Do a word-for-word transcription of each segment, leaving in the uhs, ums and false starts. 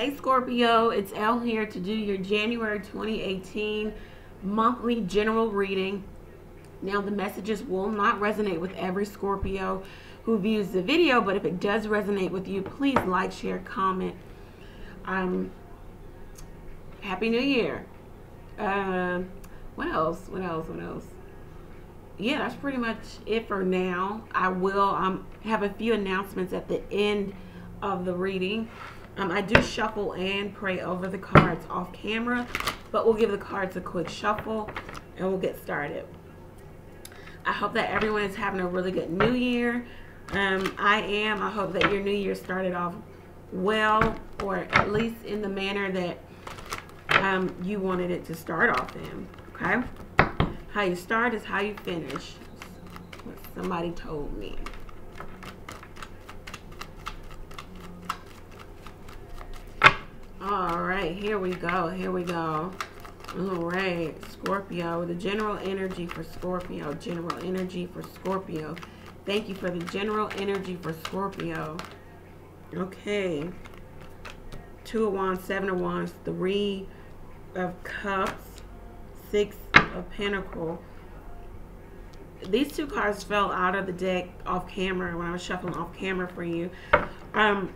Hey Scorpio, it's Elle here to do your January twenty eighteen monthly general reading. Now the messages will not resonate with every Scorpio who views the video, but if it does resonate with you, please like, share, comment. Um, Happy New Year. Uh, what else? What else? What else? Yeah, that's pretty much it for now. I will um, have a few announcements at the end of the reading. Um, I do shuffle and pray over the cards off camera, but we'll give the cards a quick shuffle and we'll get started. I hope that everyone is having a really good new year. Um, I am. I hope that your new year started off well, or at least in the manner that um, you wanted it to start off in, okay? How you start is how you finish, what somebody told me. All right, here we go, here we go. All right, Scorpio, the general energy for Scorpio, general energy for Scorpio. Thank you for the general energy for Scorpio. Okay, two of wands, seven of wands, three of cups, six of pentacle. These two cards fell out of the deck off camera when I was shuffling off camera for you. Um,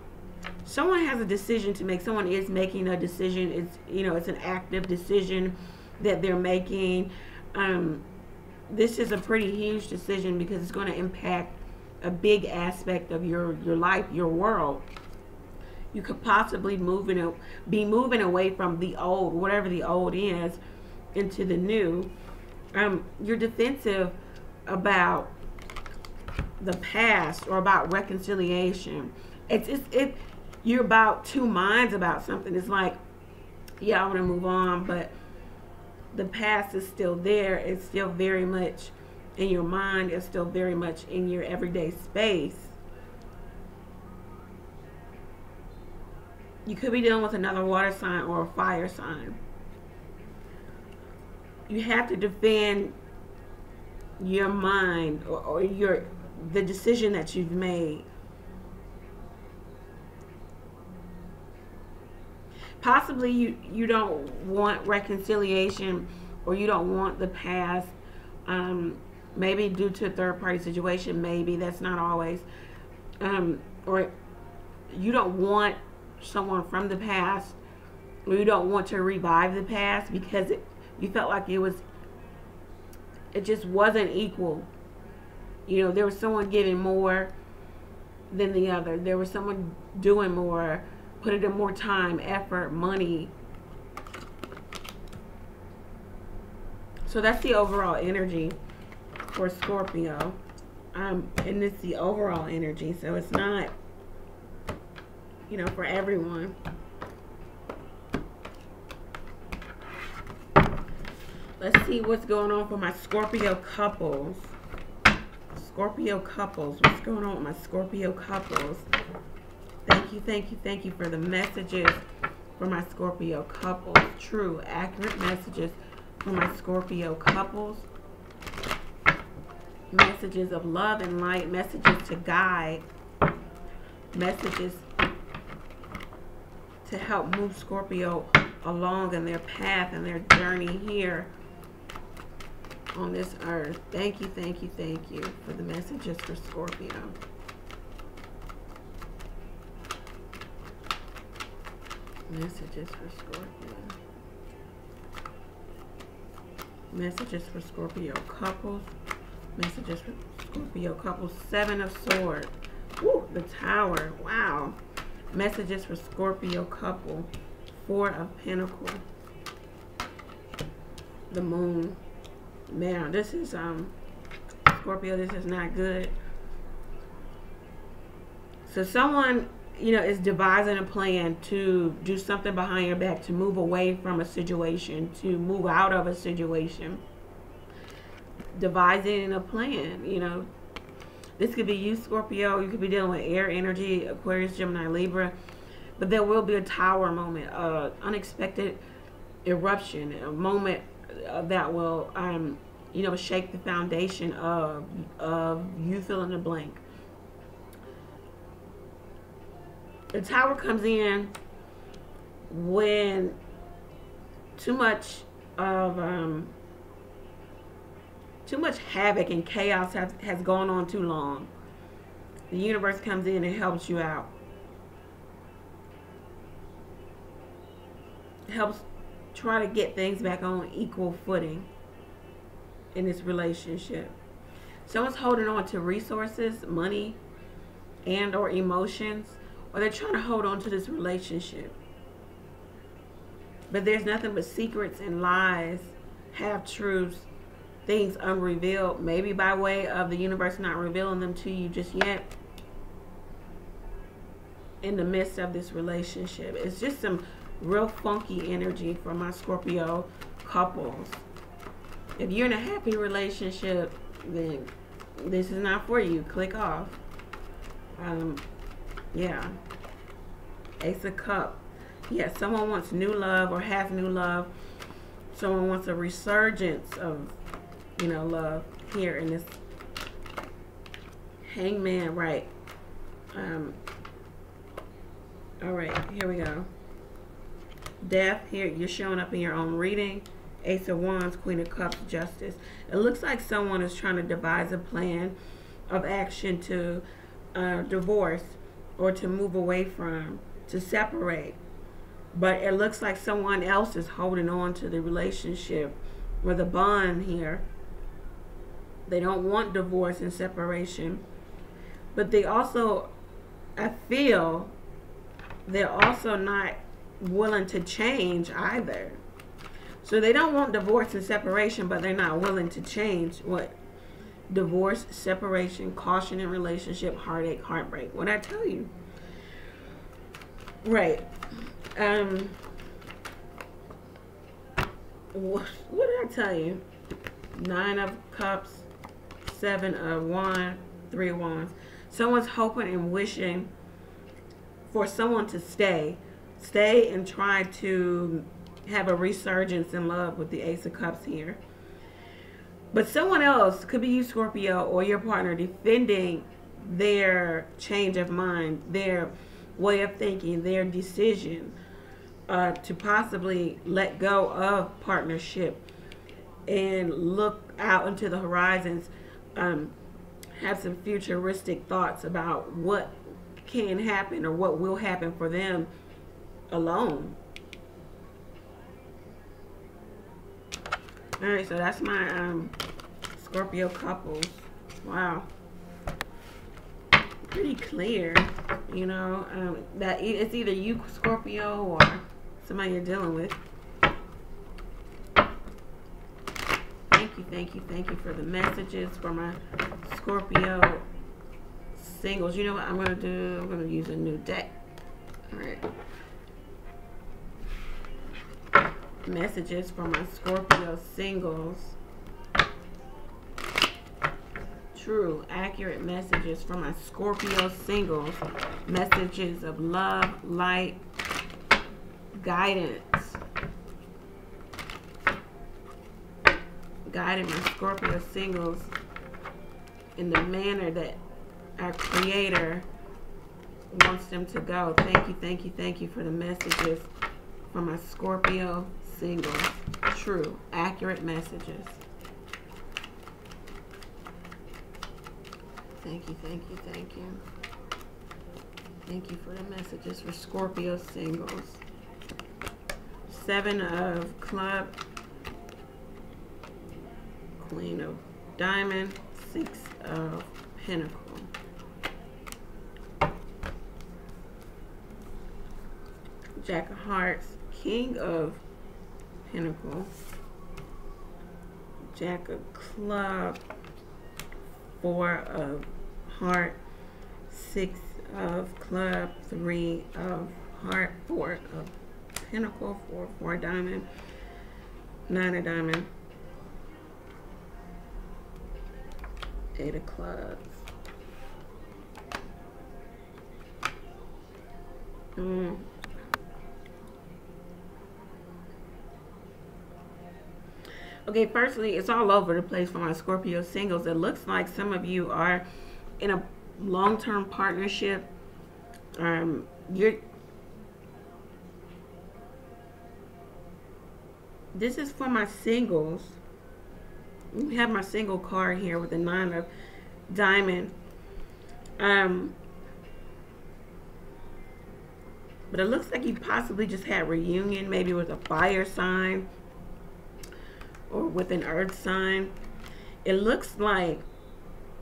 Someone has a decision to make. Someone is making a decision. It's, you know, it's an active decision that they're making. Um, this is a pretty huge decision because it's going to impact a big aspect of your, your life, your world. You could possibly move in a, be moving away from the old, whatever the old is, into the new. Um, you're defensive about the past or about reconciliation. It's, it's, it, you're about two minds about something. It's like, yeah, I want to move on, but the past is still there. It's still very much in your mind. It's still very much in your everyday space. You could be dealing with another water sign or a fire sign. You have to defend your mind or, or your the decision that you've made. Possibly you, you don't want reconciliation, or you don't want the past, um, maybe due to a third-party situation, maybe, that's not always, um, or you don't want someone from the past, or you don't want to revive the past because it, you felt like it was, it just wasn't equal. You know, there was someone giving more than the other. There was someone doing more. Put it in more time, effort, money. So that's the overall energy for Scorpio. Um, and it's the overall energy. So it's not, you know, for everyone. Let's see what's going on for my Scorpio couples. Scorpio couples. What's going on with my Scorpio couples? Thank you, thank you, thank you for the messages for my Scorpio couples. True, accurate messages for my Scorpio couples. Messages of love and light. Messages to guide. Messages to help move Scorpio along in their path and their journey here on this earth. Thank you, thank you, thank you for the messages for Scorpio. Messages for Scorpio. Messages for Scorpio couples. Messages for Scorpio couples. Seven of Swords. Woo, the Tower. Wow. Messages for Scorpio couple. Four of Pentacles. The Moon. Man, this is, um, Scorpio, this is not good. So someone, you know, is devising a plan to do something behind your back, to move away from a situation, to move out of a situation. Devising a plan, you know. This could be you, Scorpio. You could be dealing with air energy, Aquarius, Gemini, Libra. But there will be a tower moment, an unexpected eruption, a moment that will, um, you know, shake the foundation of, of you fill in the blank. The Tower comes in when too much of um, too much havoc and chaos has, has gone on too long, the universe comes in and helps you out. Helps try to get things back on equal footing in this relationship. Someone's holding on to resources, money, and or emotions, or they're trying to hold on to this relationship. But there's nothing but secrets and lies, half-truths, things unrevealed, maybe by way of the universe not revealing them to you just yet in the midst of this relationship. It's just some real funky energy for my Scorpio couples. If you're in a happy relationship, then this is not for you. Click off. Um, yeah. Ace of Cups. Yeah, someone wants new love or has new love. Someone wants a resurgence of, you know, love here in this Hangman, right? Um, all right, here we go. Death, here you're showing up in your own reading. Ace of Wands, Queen of Cups, Justice. It looks like someone is trying to devise a plan of action to uh, divorce or to move away from, to separate. But it looks like someone else is holding on to the relationship or the bond here. They don't want divorce and separation. But they also, I feel, they're also not willing to change either. So they don't want divorce and separation, but they're not willing to change. What? Divorce, separation, caution in relationship, heartache, heartbreak. What'd I tell you? Right. Um, what, what did I tell you? Nine of Cups, Seven of Wands, Three of Wands. Someone's hoping and wishing for someone to stay. Stay and try to have a resurgence in love with the Ace of Cups here. But someone else, could be you, Scorpio, or your partner, defending their change of mind, their way of thinking, their decision uh, to possibly let go of partnership and look out into the horizons, um, have some futuristic thoughts about what can happen or what will happen for them alone. All right, so that's my um, Scorpio couples. Wow, pretty clear, you know. Um, that it's either you, Scorpio, or somebody you're dealing with. Thank you, thank you, thank you for the messages for my Scorpio singles. You know what I'm gonna do? I'm gonna use a new deck. All right. Messages for my Scorpio singles. True, accurate messages for my Scorpio singles. Messages of love, light, guidance. Guiding my Scorpio singles in the manner that our Creator wants them to go. Thank you, thank you, thank you for the messages for my Scorpio singles. True, accurate messages. Thank you, thank you, thank you. Thank you for the messages for Scorpio singles. Seven of Club, Queen of Diamond, Six of Pentacles. Jack of Hearts, King of Pentacles, Jack of Club, Four of Heart, Six of Club, Three of Heart, Four of Pentacle, Four, Four Diamond, Nine of Diamond, Eight of Clubs. Mm. Okay, firstly, it's all over the place for my Scorpio singles. It looks like some of you are in a long-term partnership. Um, you're This is for my singles. We have my single card here with the nine of diamond. Um, but it looks like you possibly just had reunion, maybe with a fire sign or with an earth sign. It looks like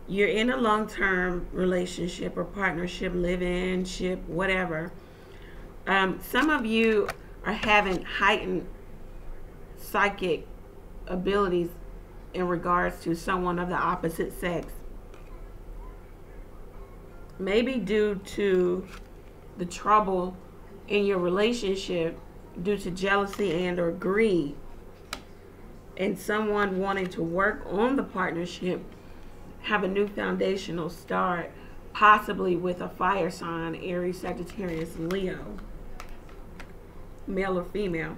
you're in a long-term relationship or partnership, live-in, ship, whatever. Um, some of you are having heightened psychic abilities in regards to someone of the opposite sex. Maybe due to the trouble in your relationship due to jealousy and or greed, and someone wanting to work on the partnership, have a new foundational start, possibly with a fire sign, Aries, Sagittarius, Leo, male or female.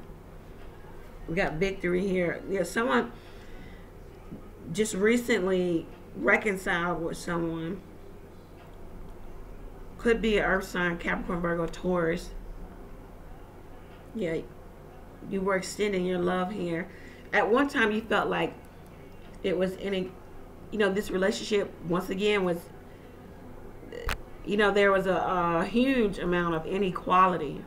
We got victory here. Yeah, someone just recently reconciled with someone. Could be an earth sign, Capricorn, Virgo, Taurus. Yeah, you were extending your love here. At one time, you felt like it was in a, you know, this relationship, once again, was, you know, there was a, a huge amount of inequality.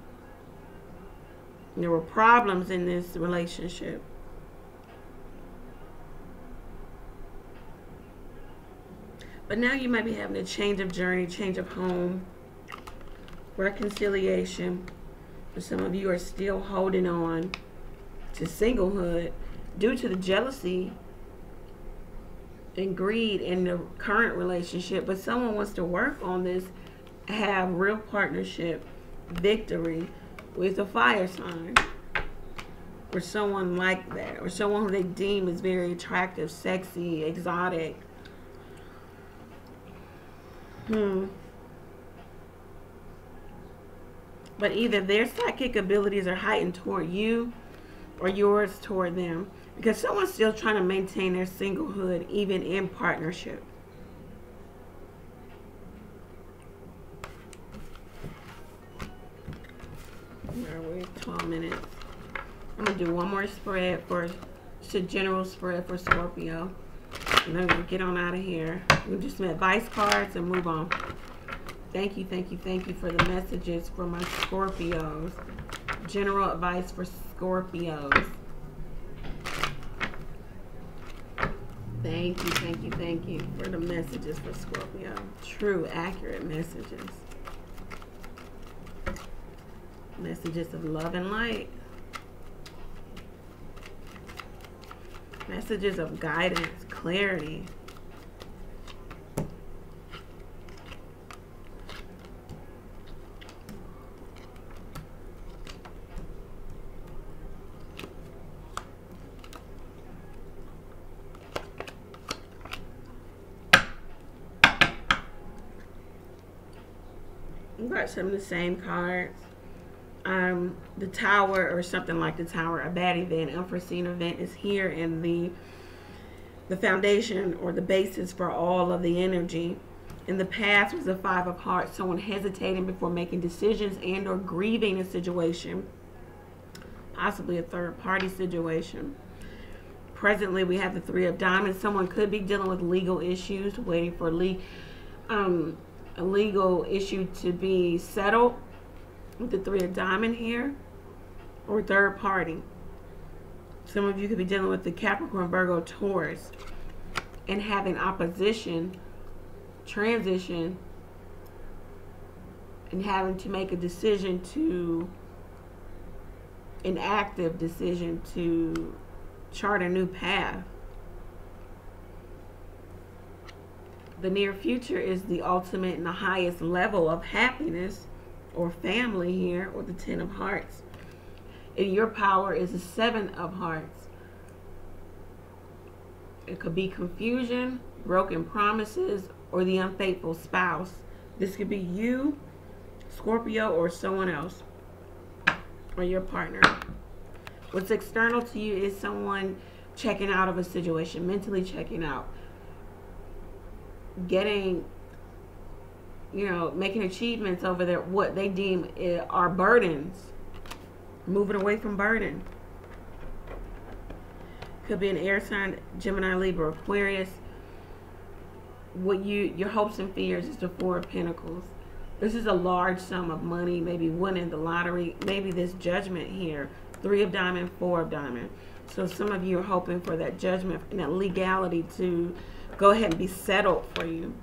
There were problems in this relationship. But now you might be having a change of journey, change of home, reconciliation. But some of you are still holding on to singlehood due to the jealousy and greed in the current relationship. But someone wants to work on this, have real partnership, victory with a fire sign, or someone like that, or someone who they deem is very attractive, sexy, exotic. Hmm. But either their psychic abilities are heightened toward you or yours toward them, because someone's still trying to maintain their singlehood even in partnership. Where are we? twelve minutes. I'm going to do one more spread for, just a general spread for Scorpio. And then we'll get on out of here. We'll do some advice cards and move on. Thank you, thank you, thank you for the messages for my Scorpios. General advice for Scorpios. Thank you, thank you, thank you for the messages for Scorpio. True, accurate messages. Messages of love and light. Messages of guidance, clarity. We got some of the same cards. Um, the tower, or something like the tower, a bad event, unforeseen event is here, and the the foundation or the basis for all of the energy. In the past was the five of hearts, someone hesitating before making decisions and or grieving a situation, possibly a third party situation. Presently we have the three of diamonds. Someone could be dealing with legal issues, waiting for le um, a legal issue to be settled. With the three of diamond here, or third party. Some of you could be dealing with the Capricorn, Virgo, Taurus, and having opposition, transition, and having to make a decision to, an active decision to chart a new path. The near future is the ultimate and the highest level of happiness or family here, or the ten of hearts. In your power is the seven of hearts. It could be confusion, broken promises, or the unfaithful spouse. This could be you, Scorpio, or someone else, or your partner. What's external to you is someone checking out of a situation, mentally checking out, getting, you know, making achievements over their, what they deem are burdens, moving away from burden. Could be an air sign, Gemini, Libra, Aquarius. What you, your hopes and fears is the Four of Pentacles. This is a large sum of money, maybe winning the lottery, maybe this judgment here. Three of Diamond, Four of Diamond. So some of you are hoping for that judgment and that legality to go ahead and be settled for you.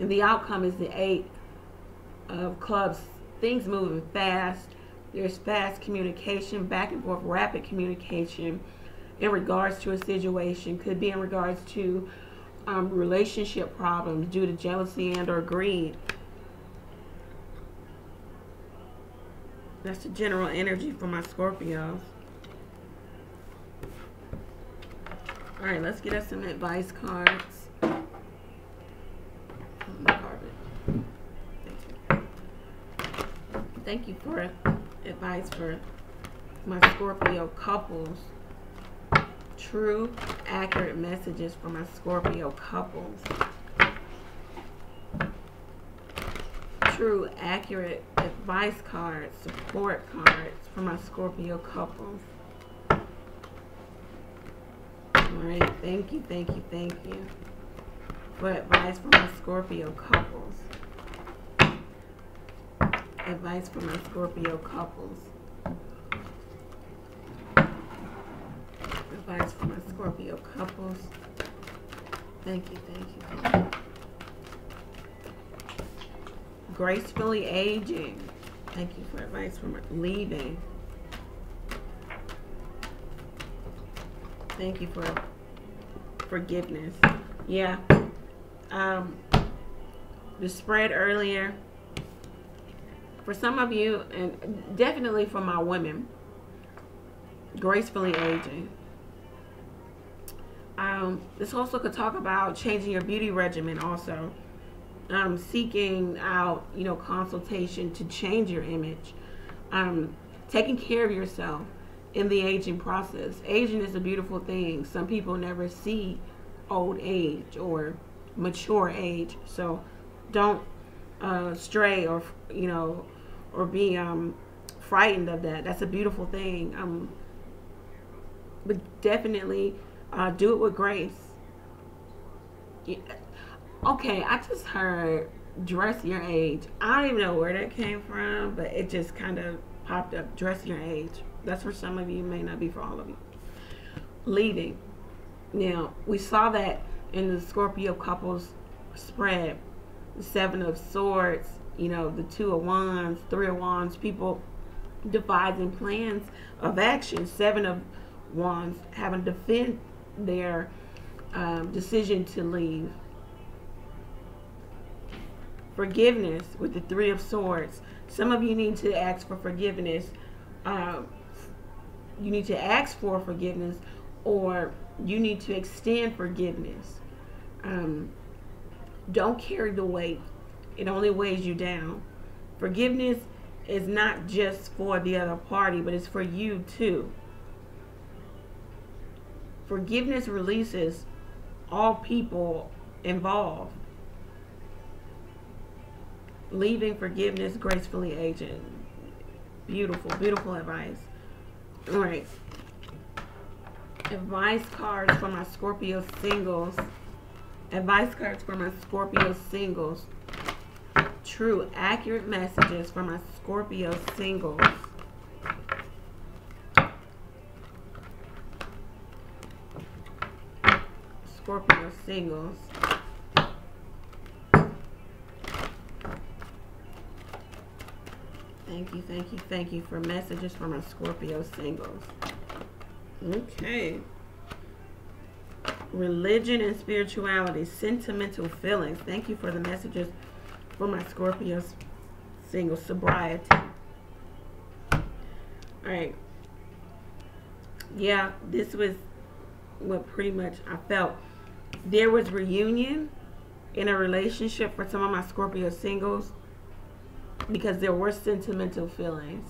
And the outcome is the Eight of Clubs. Things moving fast. There's fast communication, back and forth, rapid communication in regards to a situation. Could be in regards to um, relationship problems due to jealousy and or greed. That's the general energy for my Scorpios. All right, let's get us some advice cards. Oh, my garbage. Thank you. Thank you for advice for my Scorpio couples. True, accurate messages for my Scorpio couples. True, accurate advice cards, support cards for my Scorpio couples. Alright, thank you, thank you, thank you for advice for my Scorpio couples. Advice for my Scorpio couples. Advice for my Scorpio couples. Thank you, thank you, thank you. Gracefully aging. Thank you for advice for my leaving. Thank you for forgiveness. Yeah. Um, the spread earlier. For some of you, and definitely for my women, gracefully aging. Um, this also could talk about changing your beauty regimen also. Um, seeking out, you know, consultation to change your image. Um, taking care of yourself in the aging process. Aging is a beautiful thing. Some people never see old age or mature age. So don't uh, stray or, you know, or be um, frightened of that. That's a beautiful thing. Um, but definitely uh, do it with grace. Yeah. Okay, I just heard dress your age. I don't even know where that came from, but it just kind of popped up. Dress your age. That's for some of you, may not be for all of you. Leaving. Now, we saw that in the Scorpio couples spread. The Seven of Swords, you know, the Two of Wands, Three of Wands, people devising plans of action. Seven of Wands having to defend their um, decision to leave. Forgiveness with the Three of Swords. Some of you need to ask for forgiveness. Um, you need to ask for forgiveness, or you need to extend forgiveness. Um, don't carry the weight. It only weighs you down. Forgiveness is not just for the other party, but it's for you too. Forgiveness releases all people involved. Leaving, forgiveness, gracefully aging. Beautiful, beautiful advice. All right. Advice cards for my Scorpio singles. Advice cards for my Scorpio singles. True, accurate messages for my Scorpio singles. Scorpio singles. Thank you, thank you, thank you for messages from my Scorpio singles. Okay. Religion and spirituality, sentimental feelings. Thank you for the messages for my Scorpio singles. Sobriety. All right. Yeah, this was what pretty much I felt. There was reunion in a relationship for some of my Scorpio singles, because there were sentimental feelings.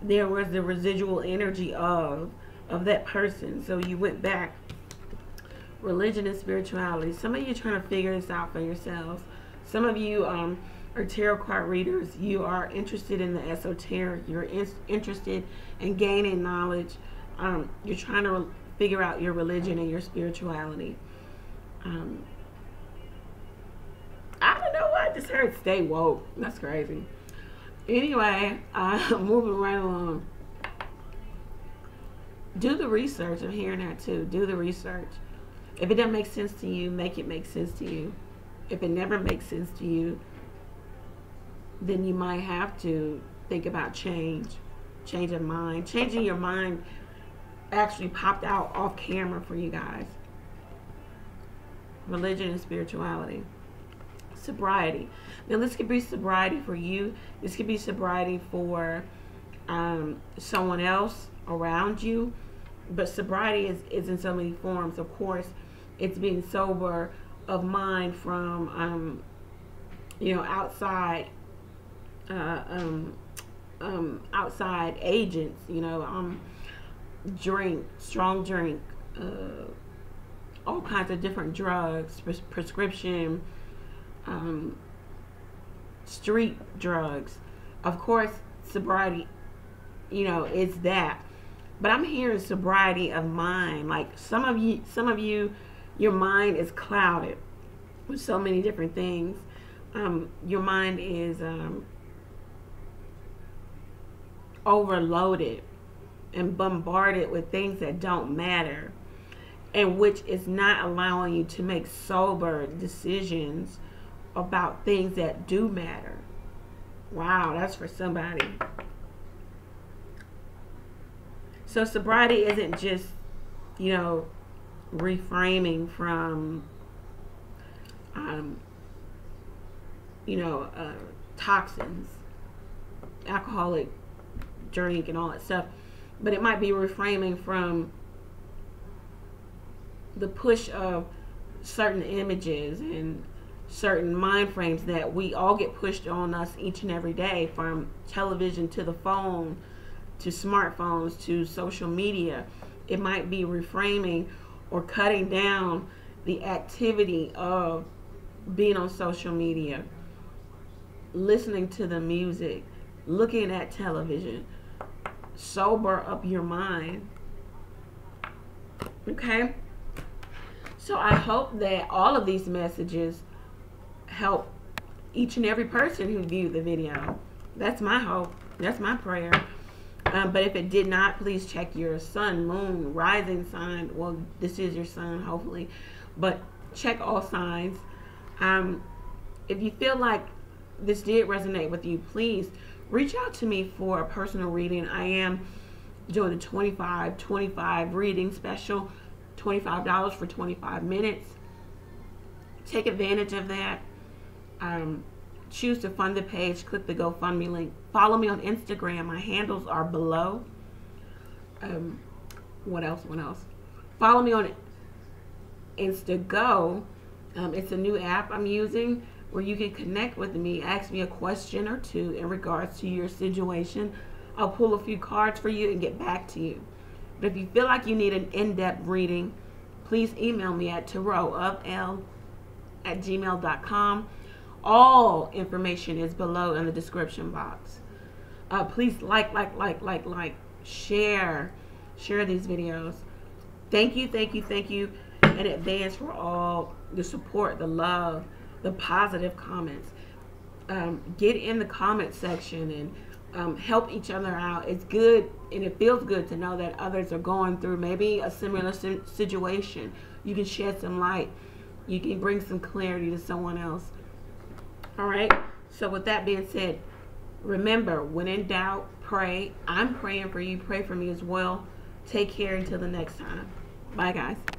There was the residual energy of of that person. So you went back. Religion and spirituality. Some of you are trying to figure this out for yourselves. Some of you um, are tarot card readers. You are interested in the esoteric. You're in interested in gaining knowledge. Um, you're trying to figure out your religion and your spirituality. Um, I don't know why I just heard stay woke. That's crazy. Anyway, uh, moving right along. Do the research. I'm hearing that too. Do the research. If it doesn't make sense to you, make it make sense to you. If it never makes sense to you, then you might have to think about change. Change of mind. Changing your mind actually popped out off camera for you guys. Religion and spirituality. Sobriety. Now this could be sobriety for you. This could be sobriety for um, someone else around you. But sobriety is, is in so many forms. Of course, it's being sober of mind from, um, you know, outside uh, um, um, outside agents, you know, um, drink, strong drink, uh, all kinds of different drugs, pres prescription, um, street drugs. Of course, sobriety, you know, it's that. But I'm hearing sobriety of mind. Like some of you, some of you, your mind is clouded with so many different things. Um, your mind is um, overloaded and bombarded with things that don't matter, and which is not allowing you to make sober decisions about things that do matter. Wow, that's for somebody. So sobriety isn't just, you know, reframing from, um, you know, uh, toxins, alcoholic drink and all that stuff. But it might be reframing from the push of certain images and certain mind frames that we all get pushed on us each and every day, from television to the phone, to smartphones, to social media. It might be reframing or cutting down the activity of being on social media, listening to the music, looking at television. Sober up your mind. Okay? So I hope that all of these messages help each and every person who viewed the video. That's my hope. That's my prayer. Um, but if it did not, please check your sun, moon, rising sign. Well, this is your sun, hopefully. But check all signs. Um, if you feel like this did resonate with you, please reach out to me for a personal reading. I am doing a twenty-five twenty-five reading special. twenty-five dollars for twenty-five minutes. Take advantage of that. Um, choose to fund the page. Click the GoFundMe link. Follow me on Instagram. My handles are below. Um, what else? What else? Follow me on Instago. Um, it's a new app I'm using where you can connect with me, ask me a question or two in regards to your situation. I'll pull a few cards for you and get back to you. But if you feel like you need an in-depth reading, please email me at tarot of elle at gmail dot com. All information is below in the description box. Uh, please like, like, like, like, like, share, share these videos. Thank you, thank you, thank you in advance for all the support, the love, the positive comments. Um, get in the comment section and um, help each other out. It's good, and it feels good to know that others are going through maybe a similar situation. You can shed some light. You can bring some clarity to someone else. All right. So with that being said, remember, when in doubt, pray. I'm praying for you. Pray for me as well. Take care until the next time. Bye, guys.